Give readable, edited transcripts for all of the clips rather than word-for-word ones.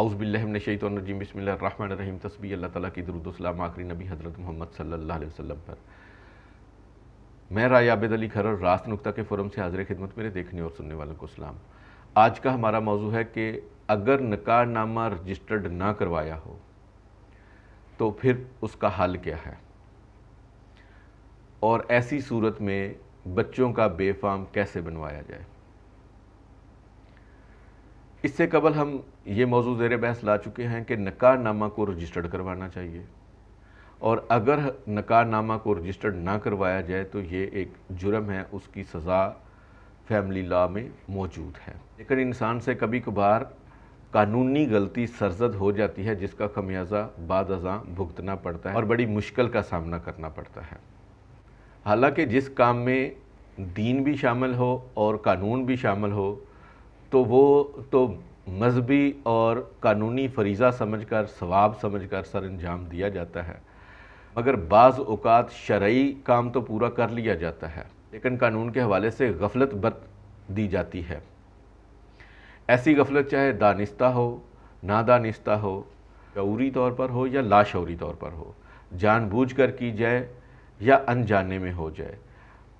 औज़ुबिल्लाहिमिनश्शैतानिर्रजीम बिस्मिल्लाहिर्रहमानिर्रहीम तस्बीह अल्लाह ताला की दुरूद व सलाम आखिरी नबी हज़रत मोहम्मद सल्लल्लाहु अलैहि वसल्लम पर। मैं राय आबिद अली खर्रल रास्त नुक्ता के फोरम से हाज़िर खिदमत। मेरे देखने और सुनने वालों को सलाम। आज का हमारा मौजू है कि अगर निकाह नामा रजिस्टर्ड ना करवाया हो तो फिर उसका हल क्या है, और ऐसी सूरत में बच्चों का बे फॉर्म कैसे बनवाया जाए। इससे कबल हम ये मौजूद ज़ेरे बहस ला चुके हैं कि निकाह नामा को रजिस्टर्ड करवाना चाहिए, और अगर निकाह नामा को रजिस्टर्ड ना करवाया जाए तो ये एक जुर्म है, उसकी सज़ा फैमिली लॉ में मौजूद है। लेकिन इंसान से कभी कभार कानूनी गलती सरजद हो जाती है जिसका खमियाजा बाद अज़ां भुगतना पड़ता है और बड़ी मुश्किल का सामना करना पड़ता है। हालांकि जिस काम में दीन भी शामिल हो और कानून भी शामिल हो तो वो तो मजहबी और कानूनी फरीज़ा समझकर, सवाब समझकर सर अंजाम दिया जाता है, मगर बाज़ औक़ात शरई काम तो पूरा कर लिया जाता है लेकिन कानून के हवाले से गफलत बरत दी जाती है। ऐसी गफलत चाहे दानिस्ता हो, नादानिस्ता हो, शऊरी तौर पर हो या लाशऊरी तौर पर हो, जानबूझकर की जाए या अनजाने में हो जाए,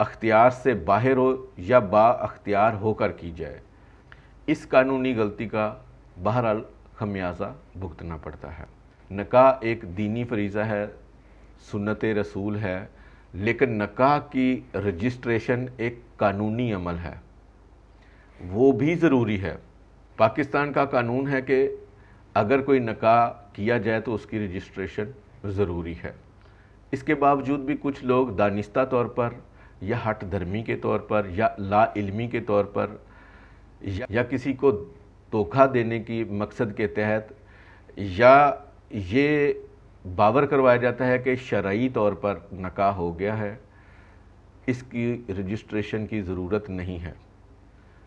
अख्तियार से बाहर हो या बाअख्तियार होकर की जाए, इस कानूनी गलती का बहरहाल खमियाजा भुगतना पड़ता है। निकाह एक दीनी फरीज़ा है, सुन्नत रसूल है, लेकिन निकाह की रजिस्ट्रेशन एक कानूनी अमल है, वो भी ज़रूरी है। पाकिस्तान का कानून है कि अगर कोई निकाह किया जाए तो उसकी रजिस्ट्रेशन ज़रूरी है। इसके बावजूद भी कुछ लोग दानिस्ता तौर पर या हट धर्मी के तौर पर या ला इल्मी के तौर पर या किसी को धोखा देने की मकसद के तहत, या ये बावर करवाया जाता है कि शरई तौर पर निकाह हो गया है, इसकी रजिस्ट्रेशन की ज़रूरत नहीं है,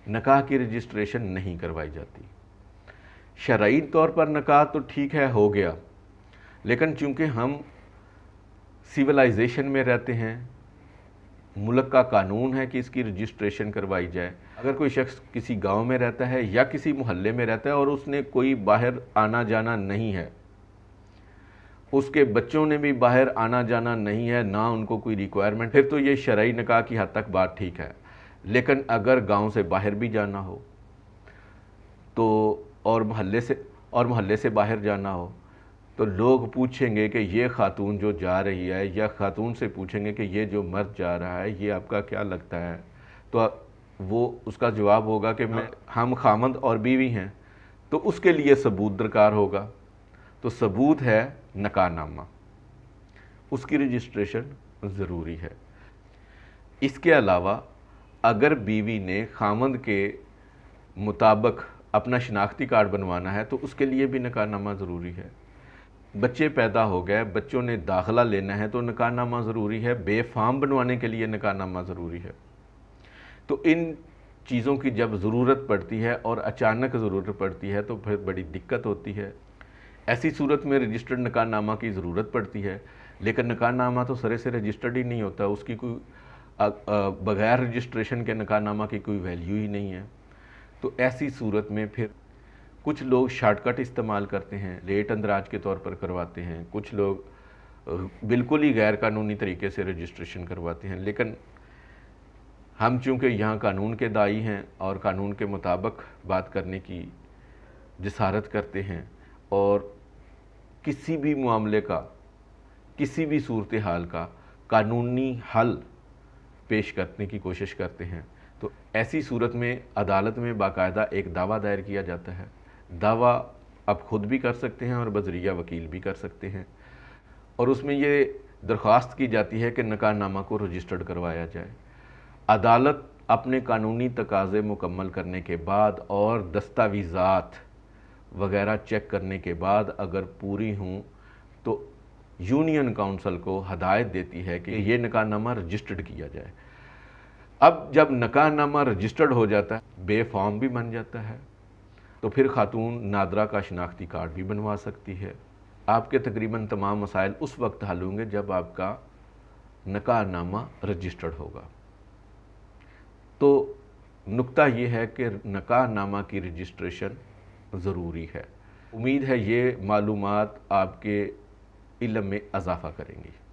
निकाह की रजिस्ट्रेशन नहीं करवाई जाती। शरई तौर पर निकाह तो ठीक है, हो गया, लेकिन चूँकि हम सिविलाइजेशन में रहते हैं, मुल्क का कानून है कि इसकी रजिस्ट्रेशन करवाई जाए। अगर कोई शख्स किसी गांव में रहता है या किसी मोहल्ले में रहता है और उसने कोई बाहर आना जाना नहीं है, उसके बच्चों ने भी बाहर आना जाना नहीं है, ना उनको कोई रिक्वायरमेंट, फिर तो ये शरई निकाह की हद तक बात ठीक है। लेकिन अगर गांव से बाहर भी जाना हो तो और मोहल्ले से बाहर जाना हो तो लोग पूछेंगे कि ये खातून जो जा रही है, या खातून से पूछेंगे कि ये जो मर्द जा रहा है ये आपका क्या लगता है, तो वो उसका जवाब होगा कि हम खामद और बीवी हैं, तो उसके लिए सबूत दरकार होगा। तो सबूत है निकाहनामा, उसकी रजिस्ट्रेशन ज़रूरी है। इसके अलावा अगर बीवी ने खामद के मुताबिक अपना शनाख्ती कार्ड बनवाना है तो उसके लिए भी निकाहनामा ज़रूरी है। बच्चे पैदा हो गए, बच्चों ने दाखिला लेना है तो निकाहनामा ज़रूरी है, बेफाम बनवाने के लिए निकाहनामा ज़रूरी है। तो इन चीज़ों की जब ज़रूरत पड़ती है और अचानक ज़रूरत पड़ती है तो फिर बड़ी दिक्कत होती है। ऐसी सूरत में रजिस्टर्ड निकाहनामा की ज़रूरत पड़ती है, लेकिन निकाहनामा तो सरे से रजिस्टर्ड ही नहीं होता, उसकी कोई बग़ैर रजिस्ट्रेशन के निकाहनामा की कोई वैल्यू ही नहीं है। तो ऐसी सूरत में फिर कुछ लोग शॉर्टकट इस्तेमाल करते हैं, रेट अंदराज के तौर पर करवाते हैं, कुछ लोग बिल्कुल ही गैर कानूनी तरीके से रजिस्ट्रेशन करवाते हैं। लेकिन हम चूँकि यहाँ कानून के दाई हैं और कानून के मुताबिक बात करने की जसारत करते हैं, और किसी भी मामले का, किसी भी सूरत हाल का कानूनी हल पेश करने की कोशिश करते हैं, तो ऐसी सूरत में अदालत में बाकायदा एक दावा दायर किया जाता है। दावा आप ख़ुद भी कर सकते हैं और बजरिया वकील भी कर सकते हैं, और उसमें ये दरख्वास्त की जाती है कि निकाहनामा को रजिस्टर्ड करवाया जाए। अदालत अपने कानूनी तकाज़े मुकम्मल करने के बाद और दस्तावीज़ात वगैरह चेक करने के बाद अगर पूरी हों तो यूनियन काउंसिल को हदायत देती है कि ये निकाहनामा रजिस्टर्ड किया जाए। अब जब निकाहनामा रजिस्टर्ड हो जाता है, बे फॉर्म भी बन जाता है, तो फिर खातून नादरा का शनाख्ती कार्ड भी बनवा सकती है। आपके तकरीबन तमाम मसाइल उस वक्त हल होंगे जब आपका निकाहनामा रजिस्टर्ड होगा। तो नुक्ता ये है कि निकाहनामा की रजिस्ट्रेशन ज़रूरी है। उम्मीद है ये मालूमात आपके इल्म में इजाफा करेंगी।